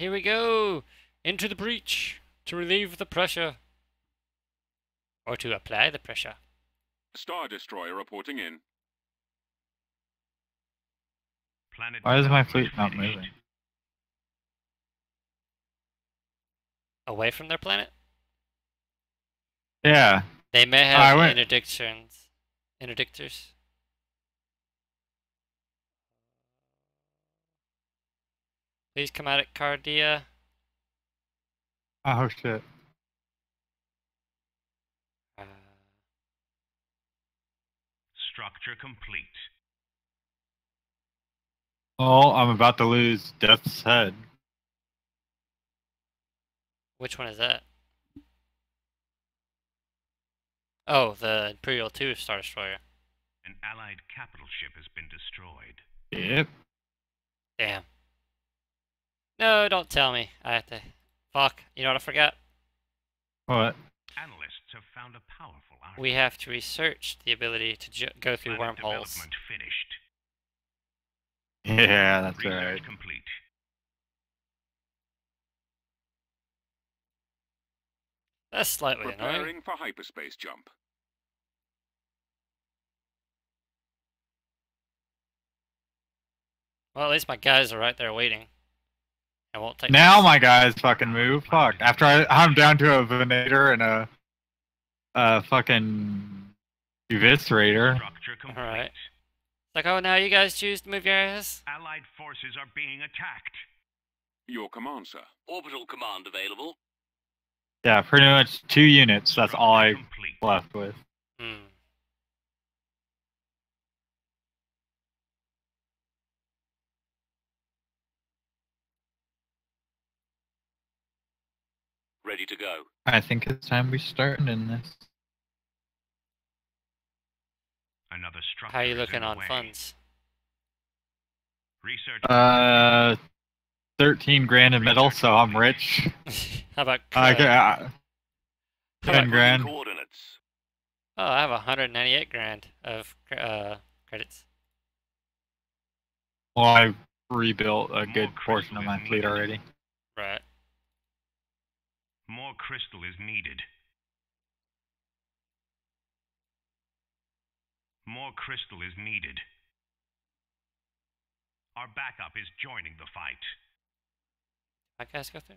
Here we go! Into the breach to relieve the pressure. Or to apply the pressure. Star Destroyer reporting in. Planet. Why is my fleet not moving? Away from their planet? Yeah. They may have interdictions. Interdictors. Please come out at Cardia. Oh shit. Structure complete. Oh, I'm about to lose Death's Head. Which one is that? Oh, the Imperial 2 Star Destroyer. An allied capital ship has been destroyed. Yep. Damn. No, don't tell me. I have to... Fuck. You know what I forgot? What? Analysts have found a powerful arm. We have to research the ability to go through wormholes. Development finished. Yeah, that's research right. Complete. That's slightly annoying. Preparing for hyperspace jump. Well, at least my guys are right there waiting. I won't take now my guys fucking move. Fuck. After I'm down to a Venator and a fucking Eviscerator. Alright. Like, oh, now you guys choose to move your ass? Allied forces are being attacked. Your command, sir. Orbital command available. Yeah, pretty much 2 units. That's all I left with. Hmm. Ready to go. I think it's time we start in this. Another structure. How are you looking on funds? Research. 13 grand in middle, so I'm rich. How about? Okay. 10 grand. Coordinates. Oh, I have 198 grand of credits. Well, I rebuilt a good portion of my fleet already. Right. More crystal is needed. More crystal is needed. Our backup is joining the fight. My guys go through?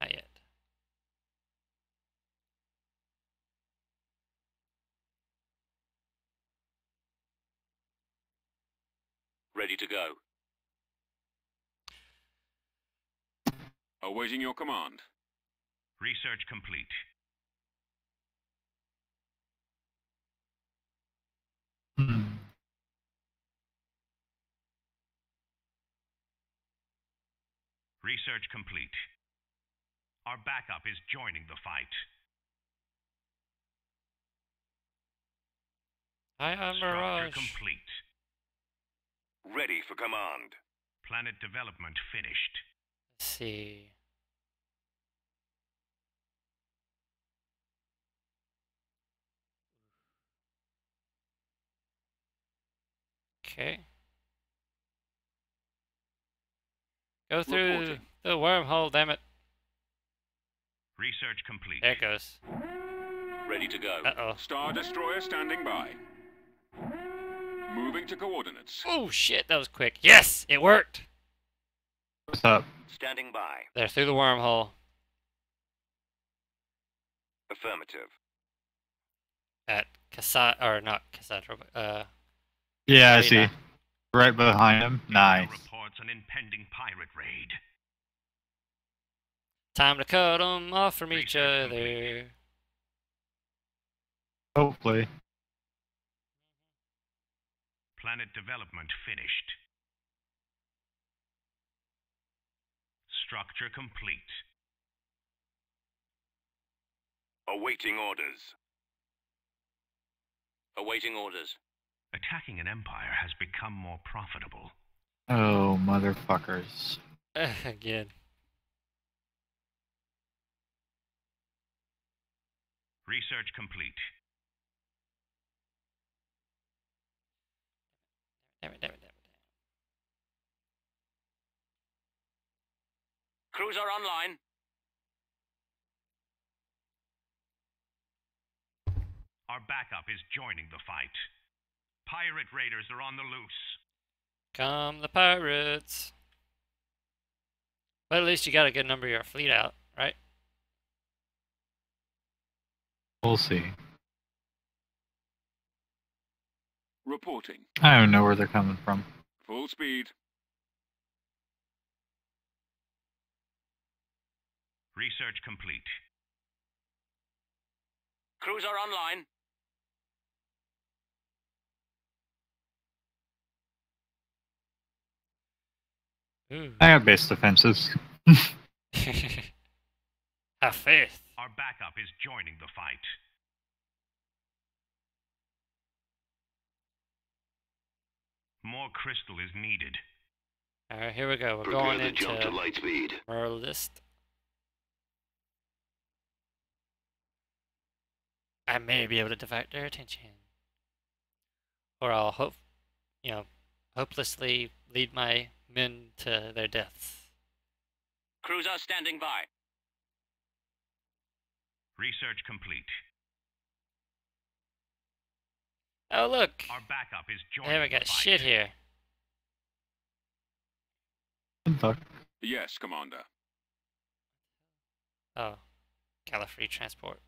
Not yet. Ready to go. Awaiting your command. Research complete. Research complete. Our backup is joining the fight. I am Mirage. Complete. Ready for command. Planet development finished. Let's see. Okay. Go through reporting. The wormhole, damn it. Research complete. There it goes. Ready to go. Uh-oh. Star Destroyer standing by. Moving to coordinates. Oh shit, that was quick. Yes, it worked. What's up? Standing by. They're through the wormhole. Affirmative. At Cassandra, or not Cassandra, but yeah, I see. Right behind him. Nice. Reports an impending pirate raid. Time to cut them off from each other. Hopefully. Planet development finished. Structure complete. Awaiting orders. Awaiting orders. Attacking an empire has become more profitable. Oh, motherfuckers. Again. Research complete. Damn it, damn it, damn it. Crews are online. Our backup is joining the fight. Pirate raiders are on the loose. Come the pirates. But at least you got a good number of your fleet out, right? We'll see. Reporting. I don't know where they're coming from. Full speed. Research complete. Crews are online. Ooh. I have base defenses. Have faith. Our backup is joining the fight. More crystal is needed. Alright, here we go. We're going into Merlist. I may be able to divert their attention. Or I'll hopelessly lead my men to their deaths. Crews are standing by. Research complete. Oh look! Our backup is joining. There we got shit here. Yes, Commander. Oh. Gallifrey transport.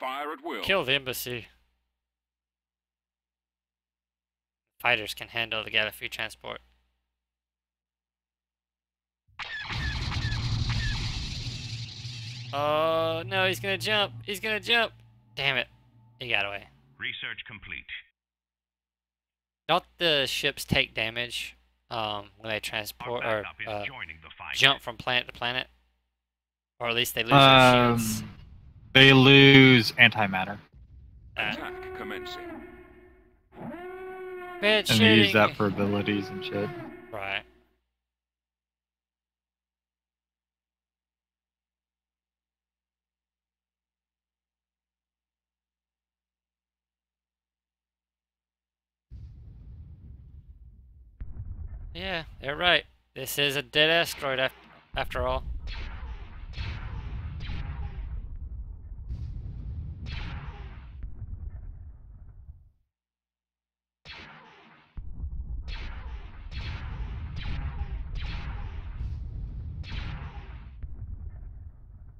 Fire at will. Kill the embassy. Fighters can handle the Gallifrey transport. Oh no, he's gonna jump! He's gonna jump! Damn it. He got away. Research complete. Don't the ships take damage when they transport or jump from planet to planet? Or at least they lose their shields? They lose antimatter. Attack commencing. And they use that for abilities and shit. Right. Yeah, they're right. This is a dead asteroid after all.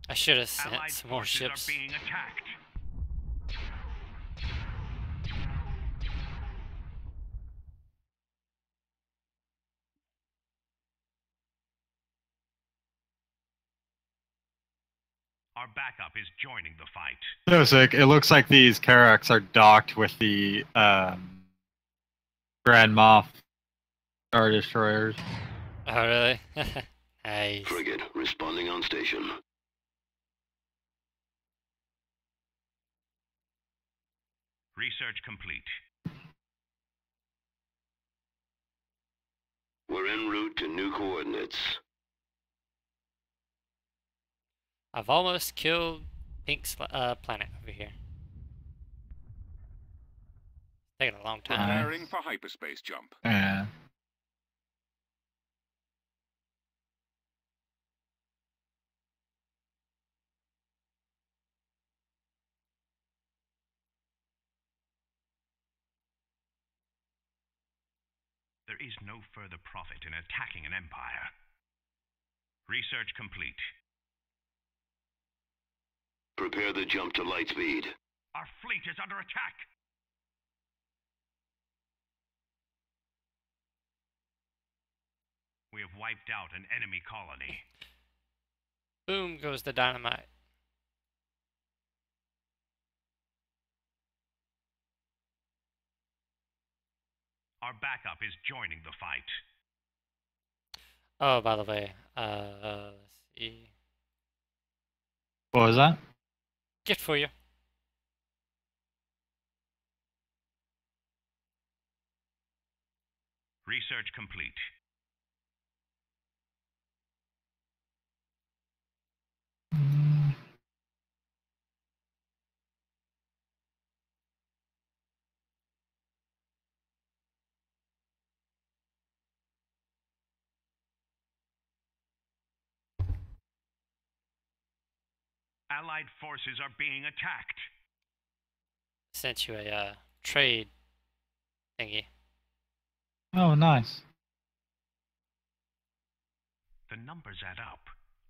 I should have sent some more ships. Our backup is joining the fight. No, sick. It looks like these Karaks are docked with the Grand Moff Star Destroyers. Oh, really? Nice. Frigate responding on station. Research complete. We're en route to new coordinates. I've almost killed Pink's planet over here. Taking a long time. Preparing for hyperspace jump. Yeah. There is no further profit in attacking an empire. Research complete. Prepare the jump to light speed. Our fleet is under attack! We have wiped out an enemy colony. Boom goes the dynamite. Our backup is joining the fight. Oh, by the way, let's see. What was that? Gift for you. Research complete. Allied forces are being attacked. Sent you a trade thingy. Oh, nice. The numbers add up.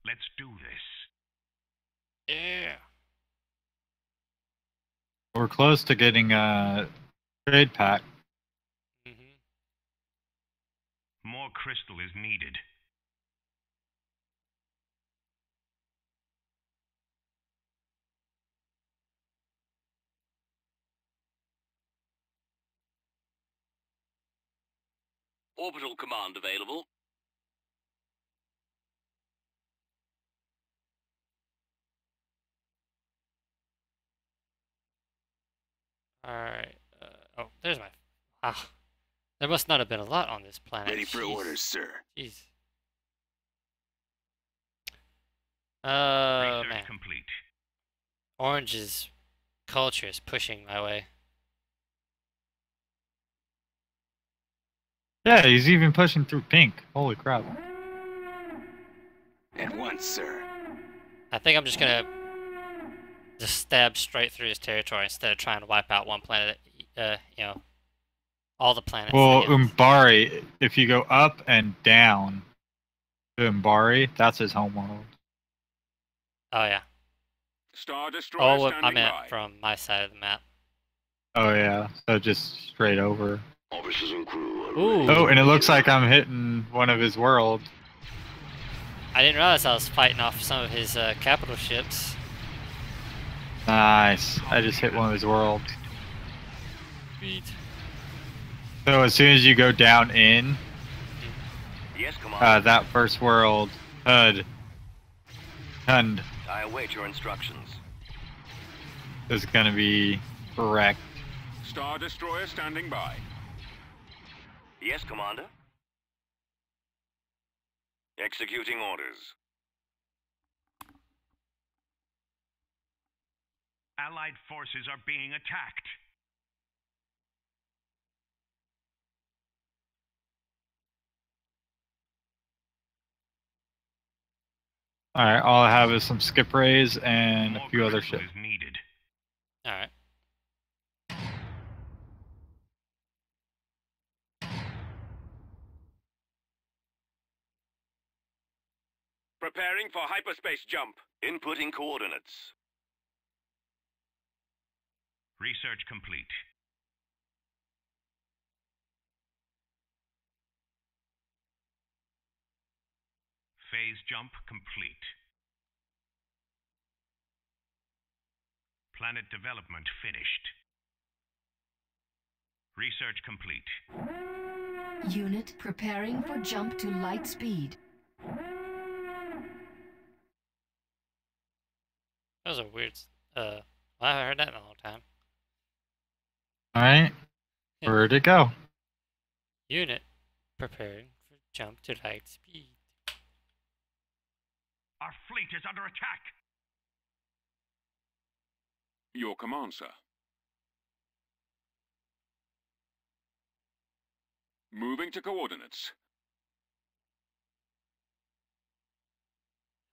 Let's do this. Yeah. We're close to getting a trade pack. Mm-hmm. More crystal is needed. Orbital command available. Alright, oh, there's my... Ah, there must not have been a lot on this planet. Ready for orders, sir. Jeez. Research complete. Orange's culture is pushing my way. Yeah, he's even pushing through pink. Holy crap. At once, sir. I think I'm just gonna... just stab straight through his territory instead of trying to wipe out one planet, you know, all the planets. Well, Umbari, if you go up and down to Umbari, that's his homeworld. Oh, yeah. Star Destroyer oh, I meant by. From my side of the map. Oh, yeah. So just straight over. Officers and crew. Ooh. Oh, and it looks like I'm hitting one of his worlds. I didn't realize I was fighting off some of his capital ships. Nice. I just hit one of his worlds. Sweet. So as soon as you go down in, yes, come on. That first world, Hund. I await your instructions. Is gonna be correct. Star Destroyer standing by. Yes, Commander. Executing orders. Allied forces are being attacked. Alright, all I have is some skip rays and a few other shit. Alright. Preparing for hyperspace jump. Inputting coordinates. Research complete. Phase jump complete. Planet development finished. Research complete. Unit preparing for jump to light speed. That was a weird... I haven't heard that in a long time. Alright, where'd it go? Unit preparing for jump to light speed. Our fleet is under attack! Your command, sir. Moving to coordinates.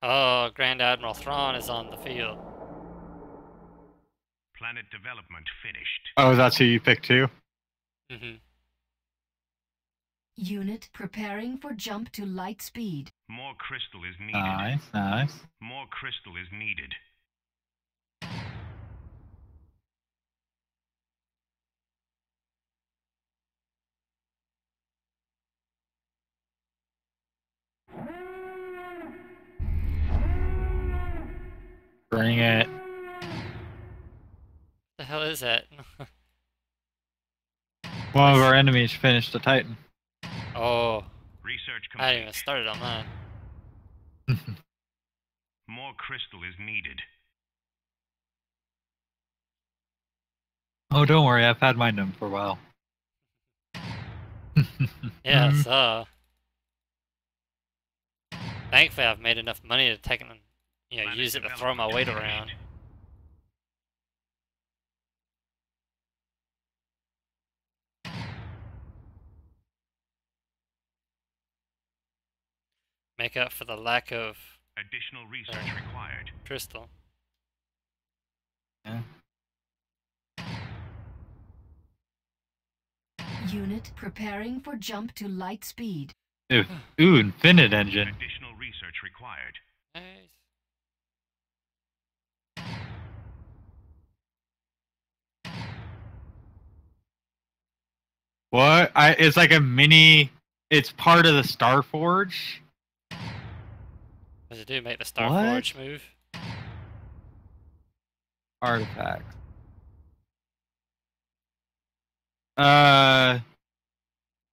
Oh, Grand Admiral Thrawn is on the field. Planet development finished. Oh, that's who you picked too? Mm-hmm. Unit preparing for jump to light speed. More crystal is needed. Nice, nice. More crystal is needed. Bring it. The hell is that? One of our enemies finished the Titan. Oh. Research complete. I didn't even started on that. More crystal is needed. Oh, don't worry. I've had my number for a while. Yeah, so. Thankfully, I've made enough money to take and you know, use it to throw my weight around. Make up for the lack of additional research required. Crystal. Yeah. Unit preparing for jump to light speed. Ooh, ooh, infinite engine. Additional research required. Nice. What? It's like a mini. It's part of the Starforge. Does it do make the Starforge move? Artifact.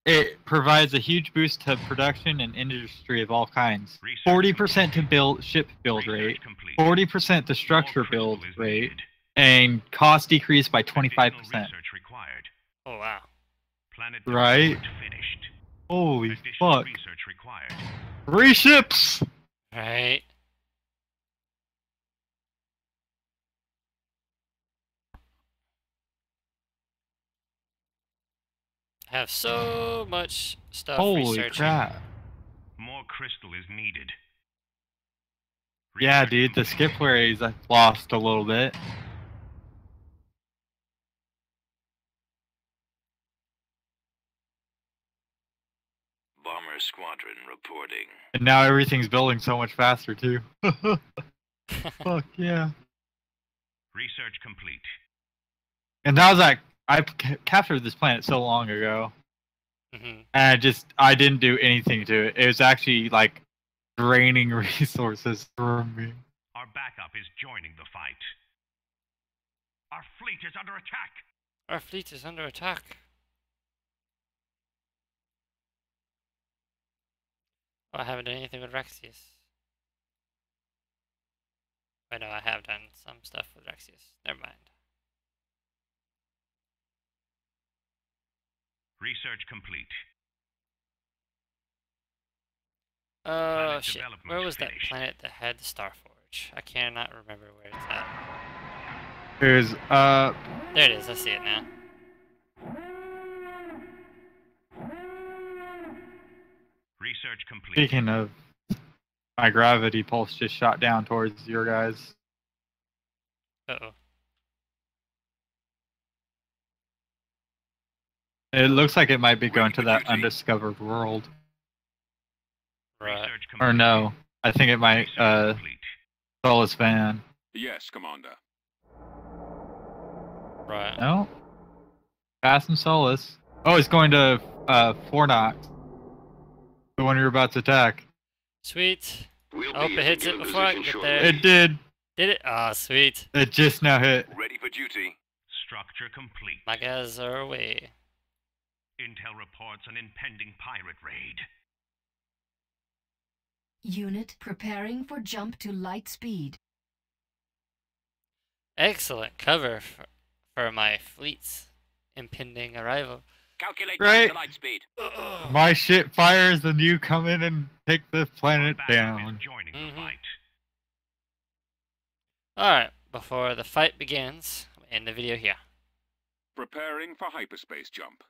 It provides a huge boost to production and industry of all kinds. 40% to build ship build rate, 40% to structure build rate, and cost decreased by 25%. Oh wow! Right? Holy fuck! 3 ships. Right. Have so much stuff. Holy crap! More crystal is needed. Yeah, dude, the skipware is lost a little bit. Bomber squadron reporting. And now everything's building so much faster too. Fuck yeah! Research complete. And that was like. I captured this planet so long ago, and I didn't do anything to it. It was actually like draining resources from me. Our backup is joining the fight. Our fleet is under attack. Our fleet is under attack. Oh, I haven't done anything with Raxius. Wait, no, I have done some stuff with Raxius. Never mind. Research complete. Oh shit, where was that planet that had the Starforge? I cannot remember where it's at. It was, there it is, I see it now. Research complete. Speaking of, my gravity pulse just shot down towards your guys. Uh-oh. It looks like it might be going to that undiscovered world. Right. Or no, I think it might, Solus Van. Yes, Commander. Right. No? Fast and Solus. Oh, it's going to, Fornox. The one you're about to attack. Sweet. I hope it hits it before I can get there. It did. Did it? Ah, sweet. It just now hit. Ready for duty. Structure complete. My guys are away. Intel reports an impending pirate raid. Unit preparing for jump to light speed. Excellent cover for my fleet's impending arrival. Calculate right. Light speed. My ship fires and you come in and take the planet down. Alright, before the fight begins, I'm gonna end the video here. Preparing for hyperspace jump.